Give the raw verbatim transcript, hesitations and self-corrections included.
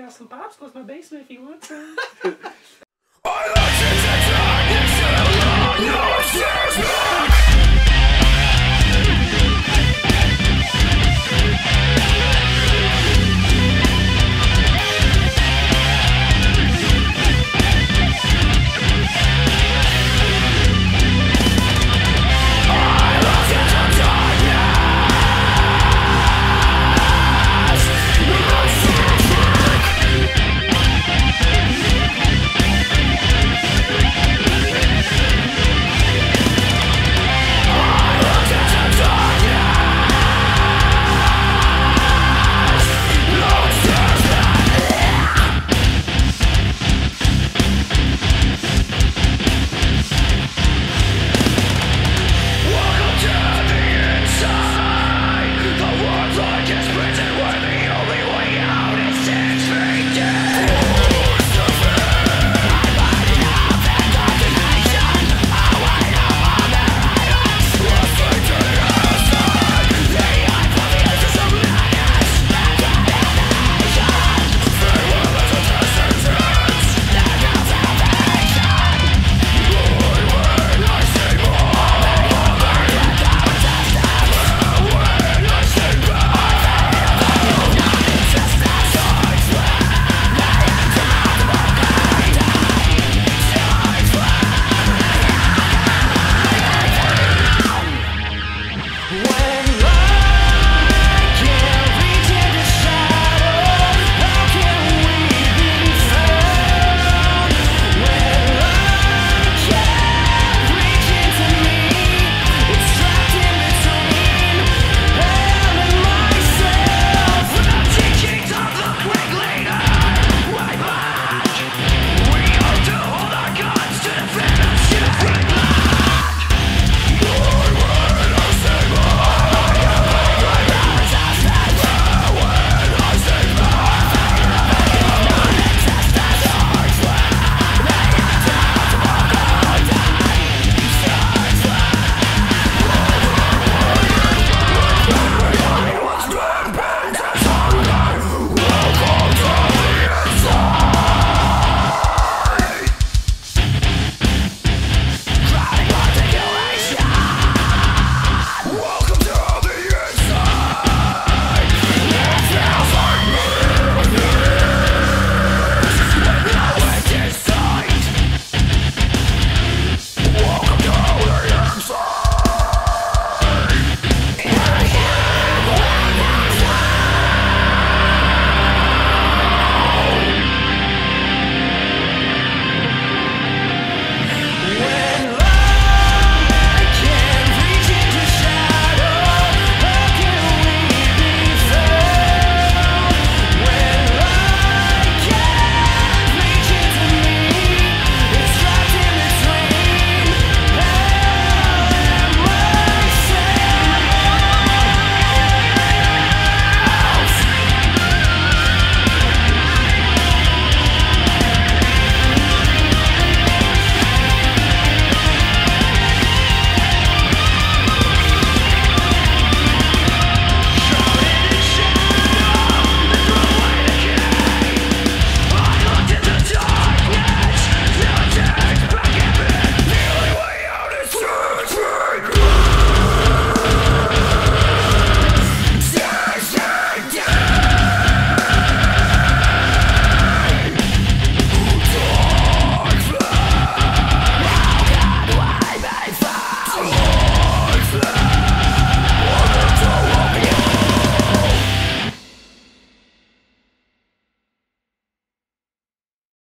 got some popsicles in my basement if you want some.